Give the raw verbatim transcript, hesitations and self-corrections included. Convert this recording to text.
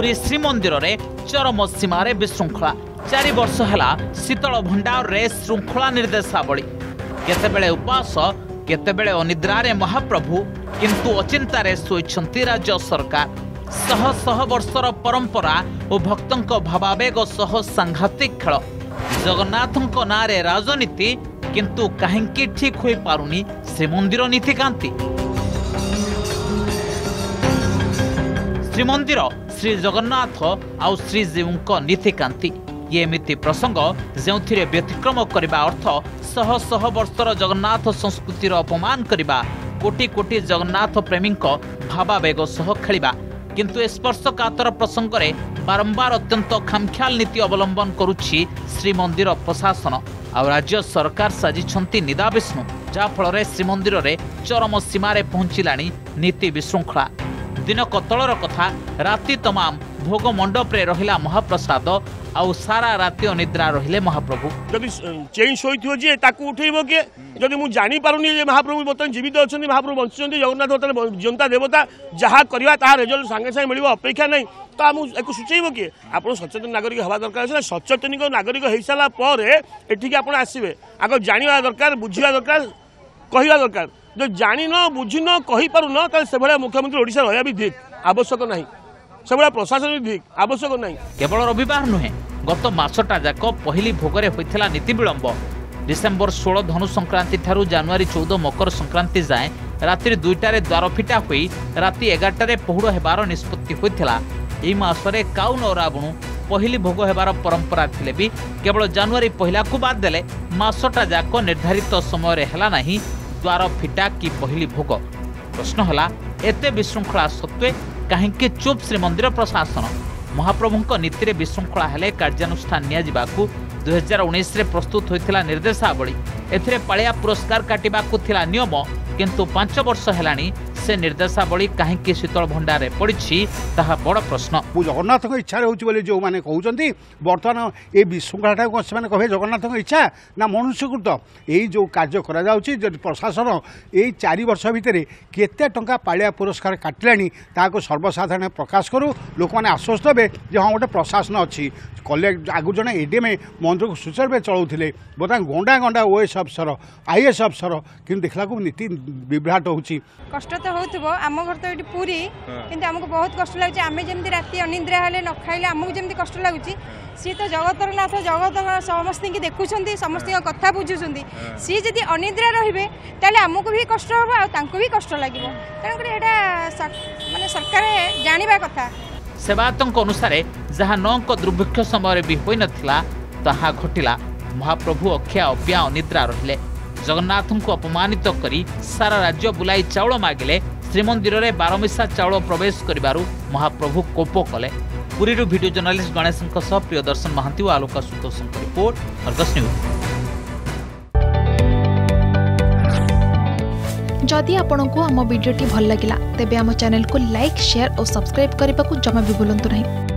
पुरी श्रीमंदिर रे चरम सीमार विशृंखला चारि वर्ष है शीतल भंडार रे श्रृंखला निर्देशावली केतेबेले उपास केतेबेले अनिद्रारे महाप्रभु किंतु अचिंतारे सोइछंती राज्य सरकार शह शह वर्षर परंपरा और भक्तंक भावावेग सह सांघातिक खेल जगन्नाथंक नारे राजनीति किंतु काहेंकी ठीक होई पारुनी श्रीमंदिर नीतिकांति श्रीमंदिर श्री जगन्नाथ आउ श्रीजीवों नीतिकांति ये एमती प्रसंग जो व्यतिक्रम करने अर्थ शह शह वर्षर जगन्नाथ संस्कृतिर अपमान करने कोटि कोटि जगन्नाथ प्रेमी भावावेग सह खेलिबा किंतु स्पर्शकातर प्रसंग में बारंबार अत्यंत खामख्याल नीति अवलंबन करुछि श्रीमंदिर प्रशासन आ राज्य सरकार साजिछंती निदा विष्णु जाफल रे श्रीमंदिर रे चरम सीमारे पहुंचिलानी नीति विशृंखला दिन कतलर कथा राति तमाम भोग मंडप रे रहिला महाप्रसाद आउ सारा राति अनिद्रा रहिले महाप्रभु जदि चेंज होई थियो जे ताकू उठैबो के जदि मु जानि पारुनी जे महाप्रभु बतन जीवित अछन महाप्रभु वंचन जगन्नाथ बतन जनता देवता जहा करवा ता रिजल्ट सांगे सांगे मिलिबो अपेक्षा नै तो आम एक सूचैबो के आपण सचेतन नागरिक हवा दरकार छै सचेतन नागरिक होई साला पर एठी के आपण आसीबे आगो जानिवा दरकार बुझिवा दरकार कहिवा दरकार जो जानि न बुझि न कहि पारु न त से भले मुख्यमंत्री ओडिसा रहया भी ठीक आवश्यक नै से भले प्रशासन भी ठीक आवश्यक नै केवल रविवार नहे गत मासटा जाक पहली भोगरे होइथिला नीति विलंब डिसेंबर सोलह धनु संक्रांति ठारू जनवरी चौदह मकर संक्रांति जाए रात्रि दुईटारे द्वार फिटा हुई राति एगारटारे पहुड़ हेबार निष्पत्ति होइथिला एई मासरे काउन और रावणु पहली भोग हेबार परंपरा थिले भी केवल जनवरी पहिला को बाद देले मासटा जाक निर्धारित समय रे हला नाही द्वार फिटा कि पहली भोग प्रश्न हला एते विशृंखला सत्वे काहेकि चुप श्रीमंदिर प्रशासन महाप्रभुंक नीति विशृंखला हेले कार्यानुष्ठान नियाजिबाकु दो हज़ार उन्नीस रे प्रस्तुत होइथिला निर्देशावली एथिरे पाळिया पुरस्कार काटिबाकु थिला नियम किंतु पांच वर्ष हेलानी से निर्देशावली काहेकि शीतल भंडारे पड़िछि ताहा बड़ प्रश्न जगन्नाथ को इच्छा होउछि बोली जो माने कहउछन्ति वर्तमान ए विशृंखलाटा को सेमाने कहबे जगन्नाथ को इच्छा ना मनुष्यकृत एई जो कार्य करा जाउछि जे प्रशासन एई चार वर्ष भितरे केते टंका पाळिया पुरस्कार काटलानी ताको सर्वसाधारण प्रकाश करू लोक माने आश्वस्त होबे जे हां ओटे प्रशासन अछि कलेक्ट आगु जने एडीएम मंदिर को सुचारुपे चलाउथिले बता गोंडा गोंडा ओएस अफसर आईएएस अफसर किन देखला को नीति विभ्राट होउछि कष्ट आम घर तो ये पूरी कि आमको बहुत कष्ट लगे आम जमी राति अनिद्रा हेल्ले न खाइले आमको जमी कष्ट लगुच सी तो जगतर नाथ जगत समस्त की देखुं समस्त कथा बुझुं सी जब अनिद्रा रे आमको भी कष्ट हे आंकु भी कष्ट लगे तेणुक मानने सरकार जाना कथा सेवायतों अनुसार जहाँ नौ दुर्भिक्ष समय भी हो नाला ता घटला महाप्रभु अक्षय अपिया अनिद्रा रे जगन्नाथ को अपमानित करी सारा राज्य बुलाई चाउल मागिले श्रीमंदिर रे बारमिशा चाउल प्रवेश करिबारु महाप्रभु कोप कले पुरी रु वीडियो जर्नलिस्ट गणेश प्रियदर्शन महांती और Alok Ashutosh report Argus news. जदि आपंक आम भिड्टे भल लगा तेब आम चैनल को लाइक शेयर और सब्सक्राइब करने को जमा भी भूलु नहीं।